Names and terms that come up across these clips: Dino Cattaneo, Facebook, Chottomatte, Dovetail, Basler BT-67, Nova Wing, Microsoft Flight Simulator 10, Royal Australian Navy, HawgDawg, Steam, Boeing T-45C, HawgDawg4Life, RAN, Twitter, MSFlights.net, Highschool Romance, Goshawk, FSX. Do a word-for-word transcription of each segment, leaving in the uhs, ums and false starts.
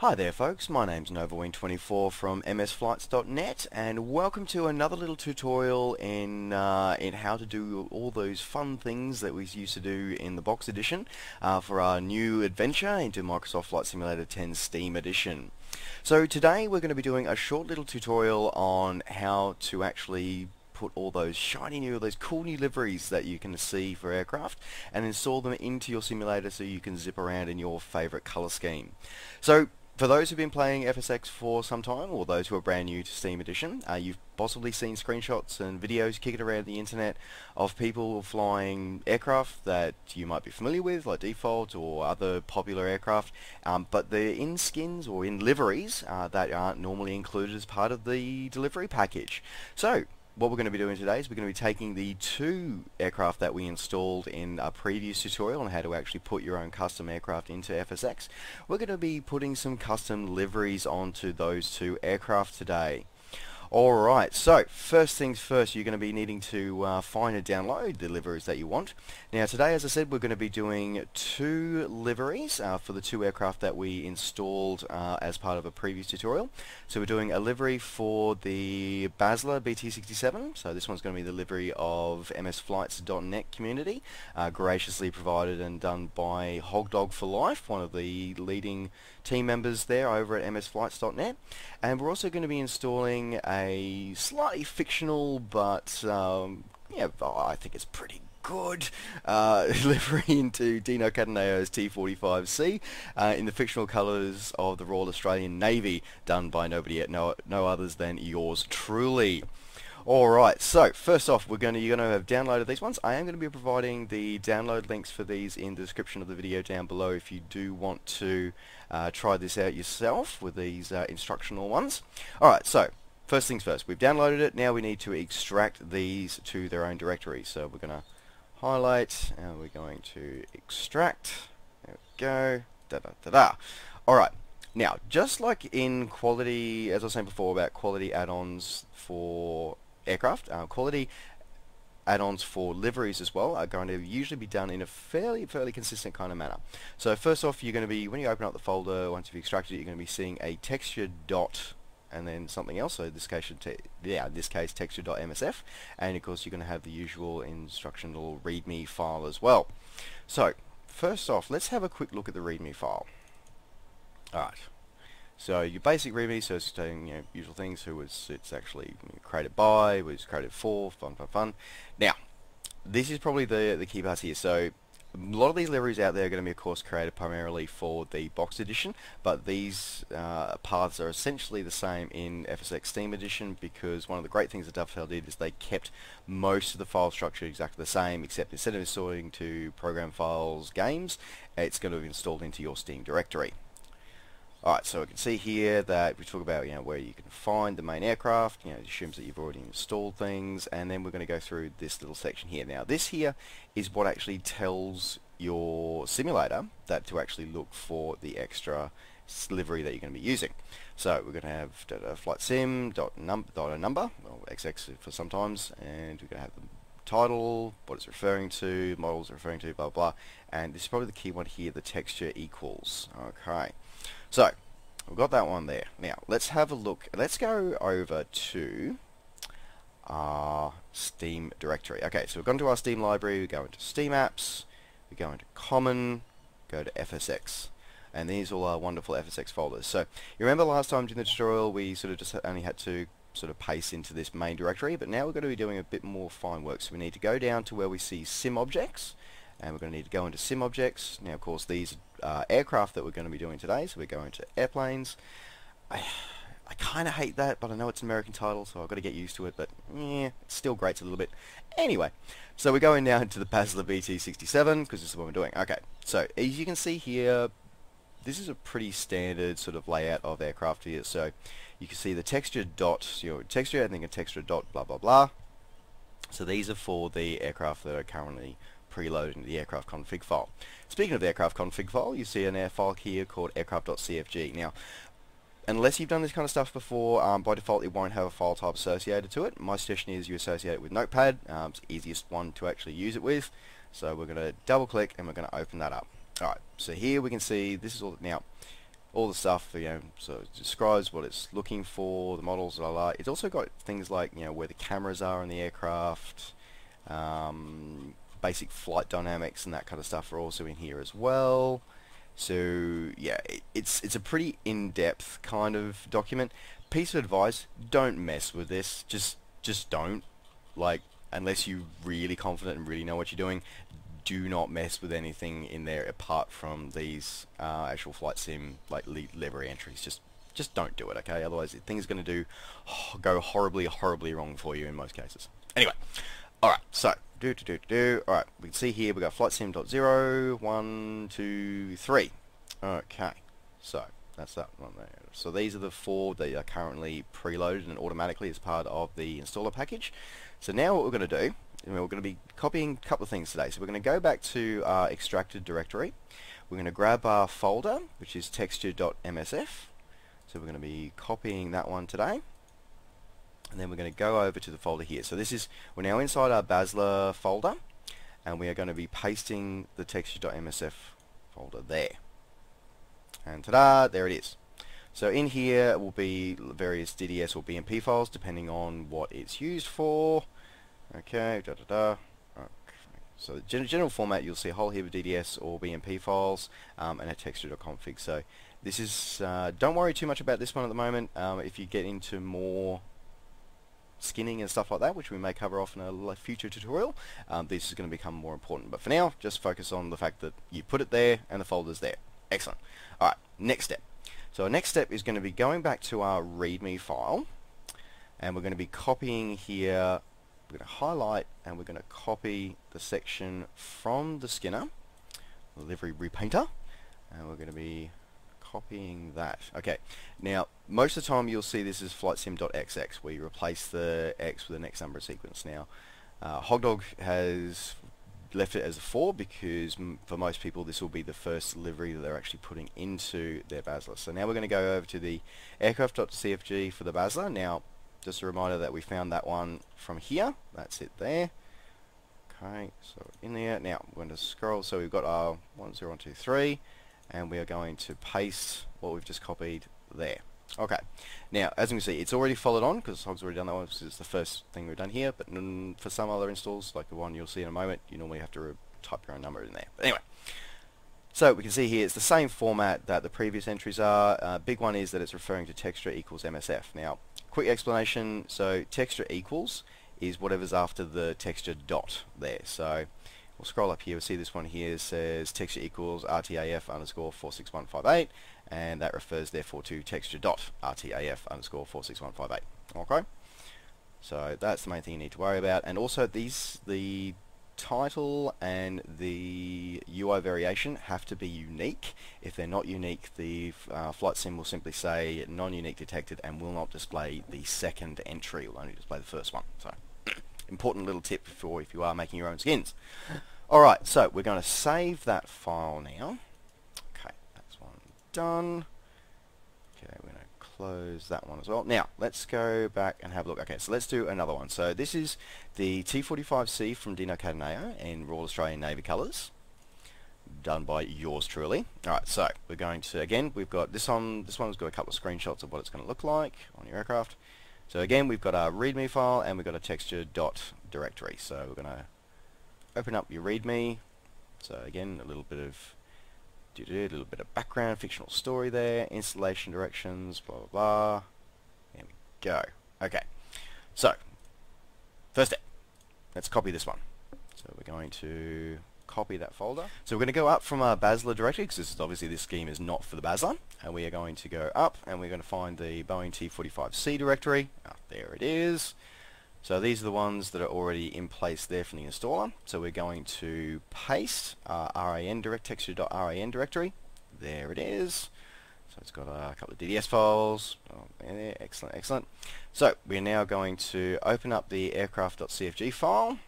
Hi there folks, my name's Nova Wing twenty-four from M S Flights dot net and welcome to another little tutorial in uh, in how to do all those fun things that we used to do in the box edition uh, for our new adventure into Microsoft Flight Simulator ten Steam Edition. So today we're going to be doing a short little tutorial on how to actually put all those shiny new, those cool new liveries that you can see for aircraft and install them into your simulator so you can zip around in your favorite color scheme. So for those who've been playing F S X for some time, or those who are brand new to Steam Edition, uh, you've possibly seen screenshots and videos kicking around the internet of people flying aircraft that you might be familiar with, like Default or other popular aircraft, um, but they're in skins or in liveries uh, that aren't normally included as part of the delivery package. So what we're going to be doing today is we're going to be taking the two aircraft that we installed in our previous tutorial on how to actually put your own custom aircraft into F S X. We're going to be putting some custom liveries onto those two aircraft today. Alright, so first things first, you're going to be needing to uh, find and download the liveries that you want. Now today, as I said, we're going to be doing two liveries uh, for the two aircraft that we installed uh, as part of a previous tutorial. So we're doing a livery for the Basler B T sixty-seven, so this one's going to be the livery of M S Flights dot net community, uh, graciously provided and done by HawgDawg four Life, one of the leading team members there over at M S Flights dot net. And we're also going to be installing a A slightly fictional, but um, yeah, I think it's pretty good uh, livery into Dino Cattaneo's T forty-five C uh, in the fictional colours of the Royal Australian Navy, done by nobody yet, no, no others than yours truly. Alright, so first off, we're going to, you're going to have downloaded these ones. I am going to be providing the download links for these in the description of the video down below if you do want to uh, try this out yourself with these uh, instructional ones. Alright, so first things first, we've downloaded it, now we need to extract these to their own directory. So we're going to highlight, and we're going to extract, there we go, da da da da. Alright, now just like in quality, as I was saying before about quality add-ons for aircraft, uh, quality add-ons for liveries as well are going to usually be done in a fairly fairly consistent kind of manner. So first off, you're going to be, when you open up the folder, once you've extracted it, you're going to be seeing a texture dot and then something else, so in this case should te yeah, in this case texture dot M S F, and of course you're going to have the usual instructional readme file as well. So first off, let's have a quick look at the readme file. Alright, so your basic readme, so it's doing, you know, usual things, who was it's actually created by, was created for, fun fun fun. Now this is probably the, the key part here. So a lot of these liveries out there are going to be, of course, created primarily for the box edition, but these uh, paths are essentially the same in F S X Steam Edition, because one of the great things that Dovetail did is they kept most of the file structure exactly the same, except instead of sorting to program files, games, it's going to be installed into your Steam directory. Alright, so we can see here that we talk about, you know, where you can find the main aircraft, you know, it assumes that you've already installed things, and then we're going to go through this little section here. Now this here is what actually tells your simulator that to actually look for the extra livery that you're going to be using. So we're going to have flight sim dot number, dot number, or X X for sometimes, and we're going to have the title, what it's referring to, models referring to, blah blah, and this is probably the key one here, the texture equals. Okay, so we've got that one there. Now let's have a look, let's go over to our Steam directory. Okay, so we've gone to our Steam library, we go into Steam apps, we go into common, go to F S X, and these all are wonderful F S X folders. So you remember last time during the tutorial we sort of just only had to sort of paste into this main directory, but now we're going to be doing a bit more fine work. So we need to go down to where we see sim objects, and we're going to need to go into sim objects. Now of course these uh, aircraft that we're going to be doing today, so we're going to airplanes. I, I kind of hate that, but I know it's an American title, so I've got to get used to it, but yeah, it still grates a little bit. Anyway, so we're going now into the Basler B T sixty-seven, because this is what we're doing. Okay, so as you can see here, this is a pretty standard sort of layout of aircraft here. So you can see the texture dot, your texture, and then a texture dot, blah blah blah. So these are for the aircraft that are currently preloaded into the aircraft config file. Speaking of the aircraft config file, you see an air file here called aircraft dot C F G. Now, unless you've done this kind of stuff before, um, by default it won't have a file type associated to it. My suggestion is you associate it with Notepad. Um, it's the easiest one to actually use it with. So we're going to double click and we're going to open that up. Alright, so here we can see this is all. Now all the stuff, you know, so it describes what it's looking for, the models that I like. It's also got things like, you know, where the cameras are in the aircraft, um, basic flight dynamics and that kind of stuff are also in here as well. So yeah, it, it's it's a pretty in-depth kind of document. Piece of advice: don't mess with this. Just just don't. Like, unless you're really confident and really know what you're doing, do not mess with anything in there apart from these uh, actual flight sim like le livery entries. Just just don't do it, okay? Otherwise, the thing's going to do oh, go horribly, horribly wrong for you in most cases. Anyway, all right. So do do do do. All right, we can see here we got flight sim dot zero one two three. Okay, so that's that one there. So these are the four that are currently preloaded and automatically as part of the installer package. So now what we're going to do, and we're going to be copying a couple of things today. So we're going to go back to our extracted directory. We're going to grab our folder, which is texture dot M S F. So we're going to be copying that one today. And then we're going to go over to the folder here. So this is, we're now inside our Basler folder, and we are going to be pasting the texture dot M S F folder there. And ta-da, there it is. So in here will be various D D S or B M P files, depending on what it's used for. Okay, da da da. Okay. So the gen general format, you'll see a whole heap of D D S or B M P files um, and a texture dot config. So this is, uh, don't worry too much about this one at the moment. Um, if you get into more skinning and stuff like that, which we may cover off in a future tutorial, um, this is going to become more important. But for now, just focus on the fact that you put it there and the folder's there. Excellent. All right, next step. So our next step is going to be going back to our readme file, and we're going to be copying here. We're going to highlight and we're going to copy the section from the Skinner, the livery repainter, and we're going to be copying that. Okay, now most of the time you'll see this is flight sim dot X X, where you replace the X with the next number of sequence. Now, uh, HawgDawg has left it as a four because m for most people this will be the first livery that they're actually putting into their Basler. So now we're going to go over to the aircraft dot C F G for the Basler. Now, just a reminder that we found that one from here. That's it there. Okay, so in there. Now, we're going to scroll. So we've got our one zero one two three, and we are going to paste what we've just copied there. Okay. Now, as you can see, it's already followed on, because Hog's already done that one, because it's the first thing we've done here. But mm, for some other installs, like the one you'll see in a moment, you normally have to type your own number in there. But anyway. So we can see here it's the same format that the previous entries are. Uh, big one is that it's referring to texture equals M S F. Now, quick explanation. So texture equals is whatever's after the texture dot there. So we'll scroll up here. We'll see this one here says texture equals R T A F underscore four six one five eight, and that refers therefore to texture dot R T A F underscore four six one five eight. Okay. So that's the main thing you need to worry about, and also these the title and the U I variation have to be unique. If they're not unique, the uh, flight sim will simply say non-unique detected and will not display the second entry. It will only display the first one. So, important little tip for if you are making your own skins. Alright, so we're going to save that file now. Okay, that's one done. Okay, we're going to close that one as well. Now, let's go back and have a look. Okay, so let's do another one. So this is the T forty-five C from Dino Cattaneo in Royal Australian Navy colours, done by yours truly. Alright, so we're going to, again, we've got this one, this one's got a couple of screenshots of what it's going to look like on your aircraft. So again, we've got our readme file and we've got a texture dot directory. So we're going to open up your readme. So again, a little bit of a little bit of background, fictional story there, installation directions, blah blah blah. There we go. Okay, so first step, let's copy this one. So we're going to copy that folder. So we're going to go up from our Basler directory, because this is obviously this scheme is not for the Basler, and we are going to go up and we're going to find the Boeing T forty-five C directory. Oh, there it is. So these are the ones that are already in place there from the installer. So we're going to paste our R A N direct texture.R A N directory. There it is. So it's got a couple of D D S files. Oh, there. Excellent, excellent. So we're now going to open up the aircraft dot C F G file.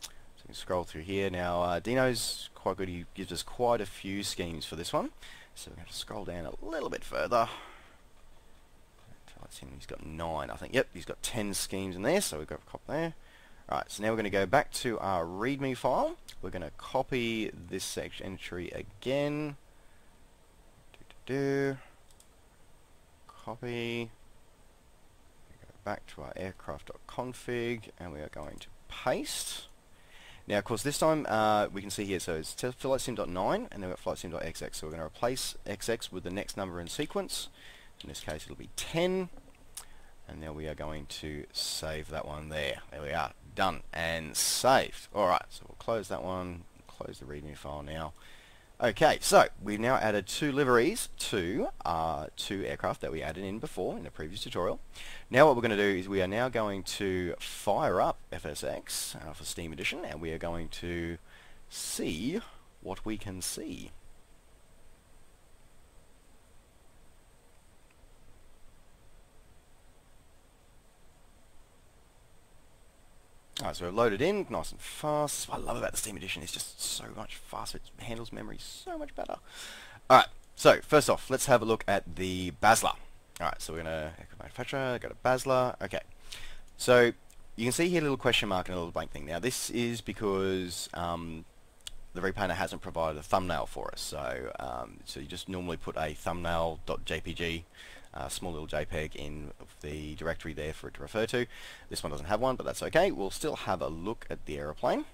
So we can scroll through here. Now uh, Dino's quite good. He gives us quite a few schemes for this one. So we're going to scroll down a little bit further. He's got nine, I think. Yep, he's got ten schemes in there, so we've got a copy there. Alright, so now we're going to go back to our readme file. We're going to copy this section entry again. do. Copy. We go back to our aircraft.config and we are going to paste. Now, of course, this time uh, we can see here, so it's flight sim dot nine and then we've got flight sim dot x x. So we're going to replace X X with the next number in sequence. In this case, it'll be ten. And now we are going to save that one there. There we are. Done and saved. Alright, so we'll close that one. Close the readme file now. Okay, so we've now added two liveries to uh, two aircraft that we added in before in the previous tutorial. Now what we're going to do is we are now going to fire up F S X uh, for Steam Edition, and we are going to see what we can see. Alright, so we're loaded in, nice and fast. What I love about the Steam Edition is just so much faster. It handles memory so much better. Alright, so first off, let's have a look at the Basler. Alright, so we're going to manufacturer, go to Basler. Okay, so you can see here a little question mark and a little blank thing. Now this is because um, the repainter hasn't provided a thumbnail for us. So, um, so you just normally put a thumbnail.jpg. Uh, small little JPEG in the directory there for it to refer to. This one doesn't have one, but that's okay. We'll still have a look at the aeroplane.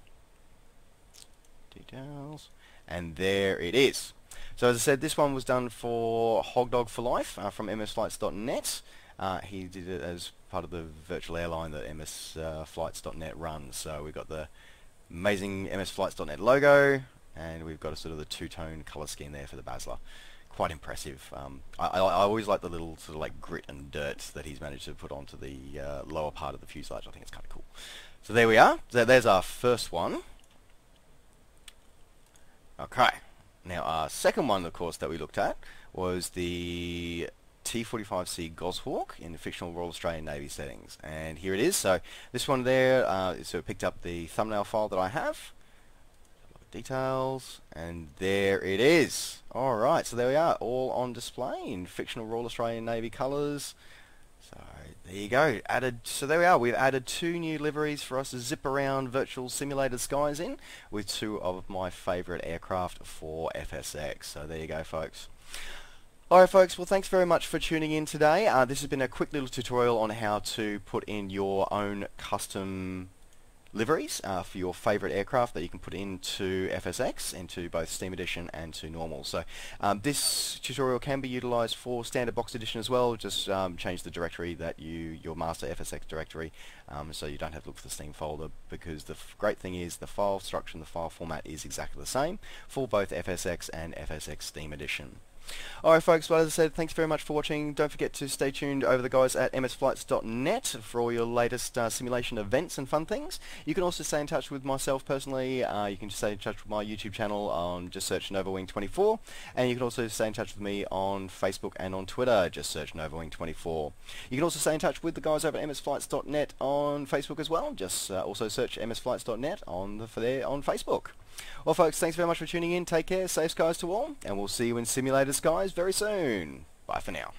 Details. And there it is. So as I said, this one was done for HawgDawg four Life uh, from M S flights dot net. Uh, he did it as part of the virtual airline that M S flights dot net runs. So we've got the amazing M S flights dot net logo, and we've got a sort of the two-tone colour scheme there for the Basler. Quite impressive. Um, I, I, I always like the little sort of like grit and dirt that he's managed to put onto the uh, lower part of the fuselage. I think it's kind of cool. So there we are. So there's our first one. Okay. Now our second one, of course, that we looked at was the T forty-five C Goshawk in the fictional Royal Australian Navy settings. And here it is. So this one there, uh, so it picked up the thumbnail file that I have. Details, and there it is. Alright, so there we are, all on display in fictional Royal Australian Navy colours. So there you go, added. So there we are, we've added two new liveries for us to zip around virtual simulated skies in, with two of my favourite aircraft for F S X. So there you go, folks. Alright folks, well thanks very much for tuning in today. Uh, this has been a quick little tutorial on how to put in your own custom liveries uh, for your favourite aircraft that you can put into F S X, into both Steam Edition and to normal. So um, this tutorial can be utilised for Standard Box Edition as well. Just um, change the directory that you, your master F S X directory, um, so you don't have to look for the Steam folder, because the f great thing is the file structure and the file format is exactly the same for both F S X and F S X Steam Edition. Alright folks, well as I said, thanks very much for watching. Don't forget to stay tuned over the guys at M S flights dot net for all your latest uh, simulation events and fun things. You can also stay in touch with myself personally. Uh, you can stay in touch with my YouTube channel, um, just search Nova Wing twenty-four, and you can also stay in touch with me on Facebook and on Twitter, just search Nova Wing twenty-four. You can also stay in touch with the guys over at M S flights dot net on Facebook as well, just uh, also search M S flights dot net on the, for there on Facebook. Well folks, thanks very much for tuning in, take care, safe skies to all, and we'll see you in simulated skies very soon. Bye for now.